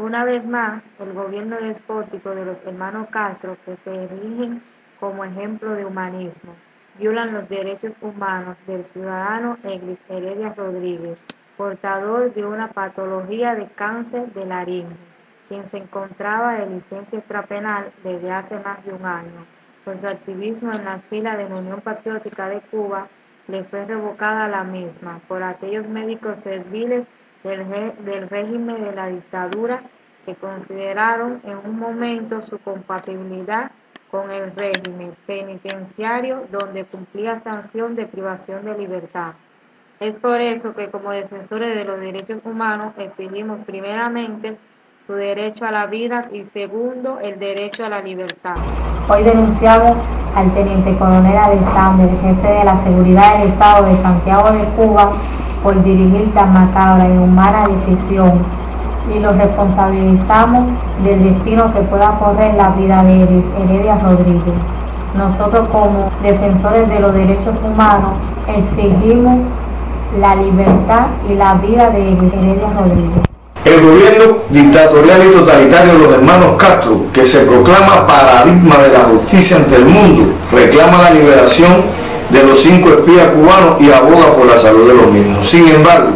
Una vez más, el gobierno despótico de los hermanos Castro, que se erigen como ejemplo de humanismo, violan los derechos humanos del ciudadano Eglis Heredia Rodríguez, portador de una patología de cáncer de laringe, quien se encontraba de licencia extrapenal desde hace más de un año. Por su activismo en las filas de la Unión Patriótica de Cuba, le fue revocada la misma por aquellos médicos serviles del régimen de la dictadura que consideraron en un momento su compatibilidad con el régimen penitenciario donde cumplía sanción de privación de libertad. Es por eso que como defensores de los derechos humanos exigimos primeramente su derecho a la vida y segundo el derecho a la libertad. Hoy denunciamos al teniente coronel Adelsam, el jefe de la seguridad del Estado de Santiago de Cuba, por dirigir tan macabra e inhumana decisión, y los responsabilizamos del destino que pueda correr la vida de Eglis Heredia Rodríguez. Nosotros como defensores de los derechos humanos exigimos la libertad y la vida de Eglis Heredia Rodríguez. El gobierno dictatorial y totalitario de los hermanos Castro, que se proclama paradigma de la justicia ante el mundo, reclama la liberación de los 5 espías cubanos y aboga por la salud de los mismos. Sin embargo,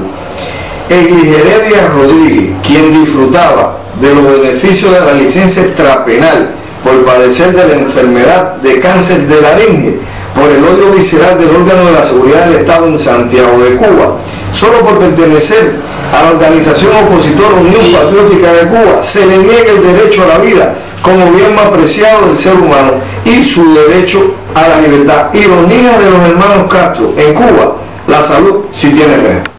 Eglis Heredia Rodríguez, quien disfrutaba de los beneficios de la licencia extrapenal por padecer de la enfermedad de cáncer de laringe, por el odio visceral del órgano de la seguridad del Estado en Santiago de Cuba, solo por pertenecer a la organización opositora Unión Patriótica de Cuba, se le niega el derecho a la vida como bien más preciado del ser humano y su derecho a la libertad. Ironía de los hermanos Castro, en Cuba la salud sí tiene remedio.